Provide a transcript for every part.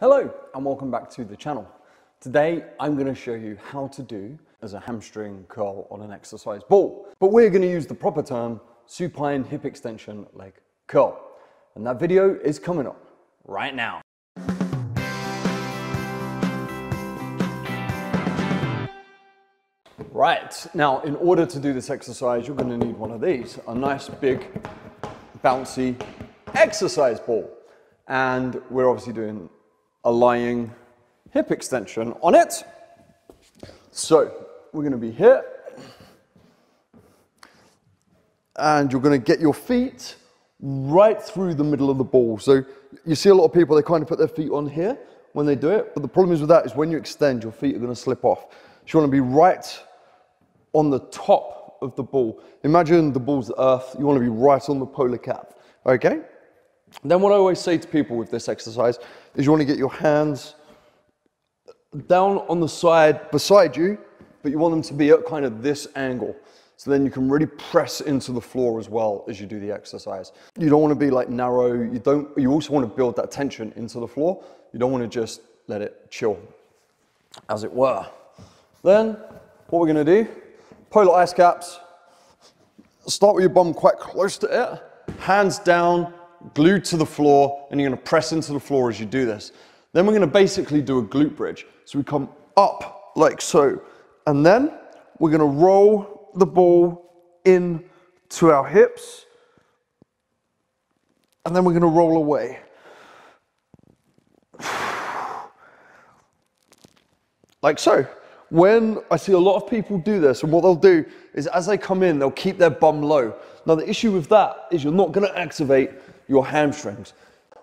Hello and welcome back to the channel. Today I'm going to show you how to do as a hamstring curl on an exercise ball, but we're going to use the proper term supine hip extension leg curl, and that video is coming up right now. Right, now in order to do this exercise you're going to need one of these, a nice big bouncy exercise ball, and we're obviously doing a lying hip extension on it. So we're going to be here and you're going to get your feet right through the middle of the ball. So you see a lot of people, they kind of put their feet on here when they do it, but the problem is with that is when you extend, your feet are going to slip off. So you want to be right on the top of the ball. Imagine the ball's earth, you want to be right on the polar cap, okay? Then what I always say to people with this exercise is you want to get your hands down on the side beside you, but you want them to be at kind of this angle. So then you can really press into the floor as well as you do the exercise. You don't want to be like narrow. You also want to build that tension into the floor. You don't want to just let it chill, as it were. Then what we're going to do, polar ice caps, start with your bum quite close to it, hands down, glued to the floor, and you're going to press into the floor as you do this. Then we're going to basically do a glute bridge. So we come up like so, and then we're going to roll the ball in to our hips, and then we're going to roll away. Like so. When I see a lot of people do this, and what they'll do is as they come in, they'll keep their bum low. Now the issue with that is you're not going to activate your hamstrings.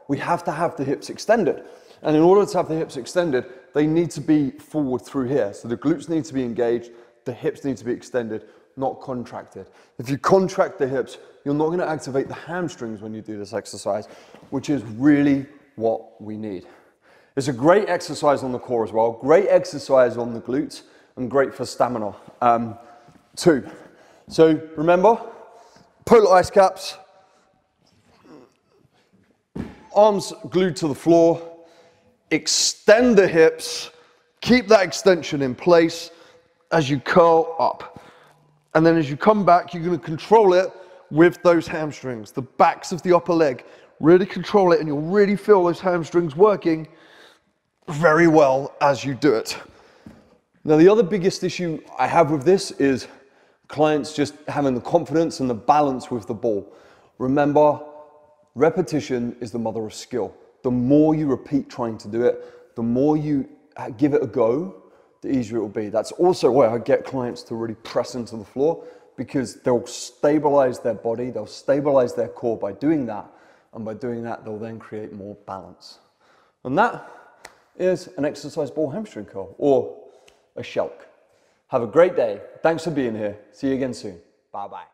We have to have the hips extended. And in order to have the hips extended, they need to be forward through here. So the glutes need to be engaged, the hips need to be extended, not contracted. If you contract the hips, you're not going to activate the hamstrings when you do this exercise, which is really what we need. It's a great exercise on the core as well, great exercise on the glutes, and great for stamina too. So remember, polar ice caps, arms glued to the floor, extend the hips, keep that extension in place as you curl up. And then as you come back, you're going to control it with those hamstrings, the backs of the upper leg. Really control it and you'll really feel those hamstrings working very well as you do it. Now the other biggest issue I have with this is clients just having the confidence and the balance with the ball. Remember, repetition is the mother of skill. The more you repeat trying to do it, the more you give it a go, the easier it will be. That's also where I get clients to really press into the floor, because they'll stabilize their body, they'll stabilize their core by doing that, and by doing that they'll then create more balance. And that is an exercise ball hamstring curl, or a SHELC. Have a great day. Thanks for being here. See you again soon. Bye bye.